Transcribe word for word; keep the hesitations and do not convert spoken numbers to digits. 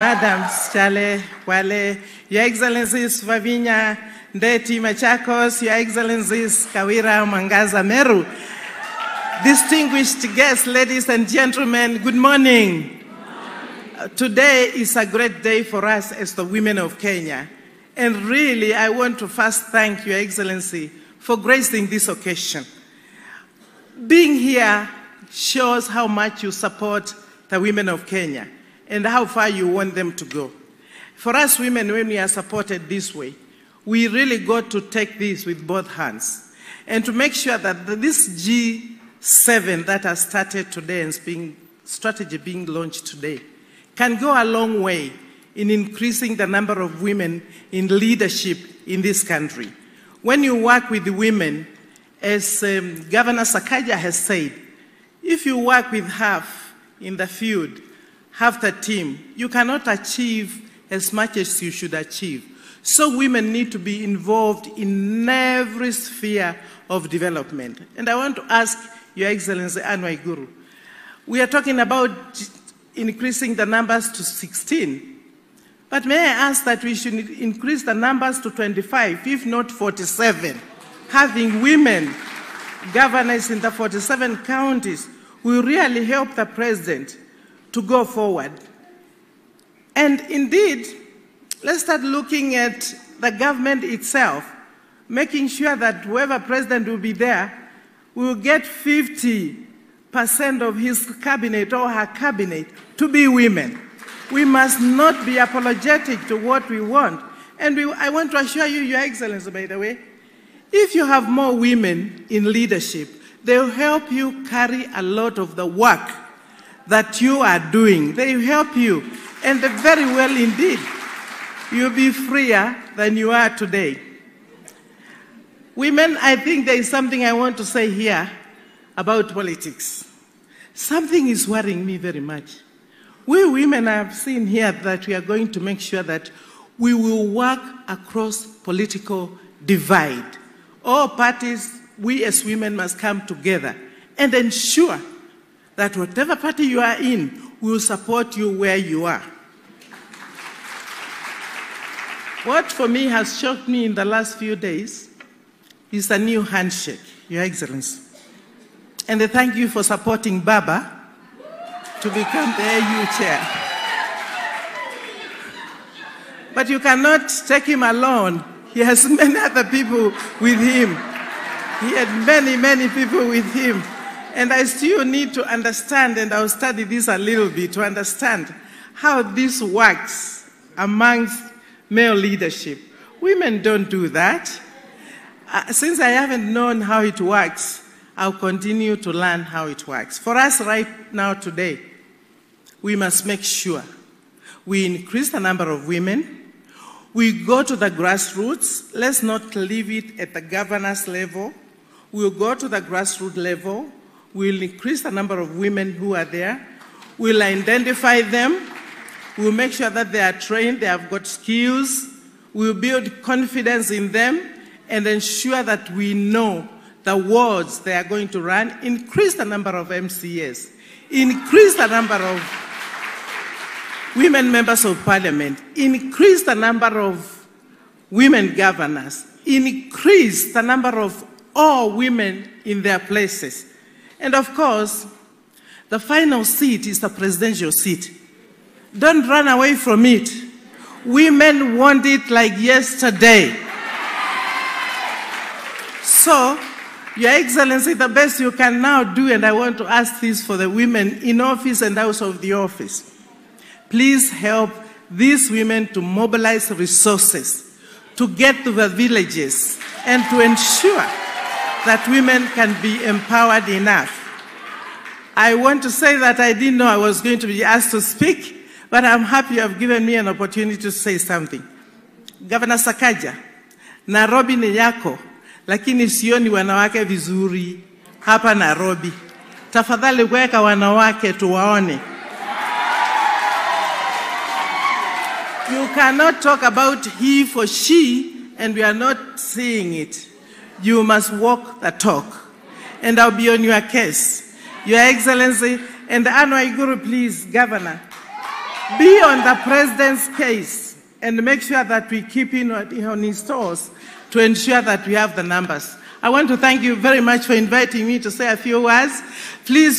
Madams Chale, Wale, Your Excellencies Favinya, Ndeti Machakos, Your Excellencies Kawira Mwangaza Meru, distinguished guests, ladies and gentlemen, good morning. Good morning. Today is a great day for us as the women of Kenya. And really, I want to first thank Your Excellency for gracing this occasion. Being here shows how much you support the women of Kenya and how far you want them to go. For us women, when we are supported this way, we really got to take this with both hands and to make sure that this G seven that has started today and being strategy being launched today can go a long way in increasing the number of women in leadership in this country. When you work with the women, as um, Governor Sakaja has said, if you work with half in the field, half the team, you cannot achieve as much as you should achieve. So women need to be involved in every sphere of development. And I want to ask Your Excellency Anwai Guru, we are talking about increasing the numbers to sixteen, but may I ask that we should increase the numbers to twenty-five, if not forty-seven. Having women governors in the forty-seven counties will really help the president to go forward. And indeed, let's start looking at the government itself, making sure that whoever president will be there will get fifty percent of his cabinet or her cabinet to be women. We must not be apologetic to what we want. And we, I want to assure you, Your Excellency, by the way, if you have more women in leadership, they'll help you carry a lot of the work that you are doing. They help you, and very well indeed. You'll be freer than you are today. Women, I think there is something I want to say here about politics. Something is worrying me very much. We women have seen here that we are going to make sure that we will work across political divide. All parties, we as women must come together and ensure that whatever party you are in will support you where you are. What for me has shocked me in the last few days is the new handshake, Your Excellency. And I thank you for supporting Baba to become the A U chair. But you cannot take him alone. He has many other people with him. He had many, many people with him. And I still need to understand, and I'll study this a little bit, to understand how this works amongst male leadership. Women don't do that. Uh, since I haven't known how it works, I'll continue to learn how it works. For us right now today, we must make sure we increase the number of women. We go to the grassroots. Let's not leave it at the governance level. We'll go to the grassroots level. We'll increase the number of women who are there. We'll identify them. We'll make sure that they are trained, they have got skills. We'll build confidence in them and ensure that we know the wards they are going to run. Increase the number of M C As. Increase the number of women members of parliament. Increase the number of women governors. Increase the number of all women in their places. And of course, the final seat is the presidential seat. Don't run away from it. Women want it like yesterday. So, Your Excellency, the best you can now do, and I want to ask this for the women in office and out of the office, please help these women to mobilize resources, to get to the villages, and to ensure that women can be empowered enough. I want to say that I didn't know I was going to be asked to speak, but I'm happy you have given me an opportunity to say something. Governor Sakaja, Nairobi ni yako, lakini sioni wanawake vizuri hapa Nairobi. Tafadhali weka wanawake tuwaone. You cannot talk about he for she and we are not seeing it. You must walk the talk. And I'll be on your case, Your Excellency. And Anwai Guru, please, Governor. be on the president's case and make sure that we keep in on his toes to ensure that we have the numbers. I want to thank you very much for inviting me to say a few words. Please.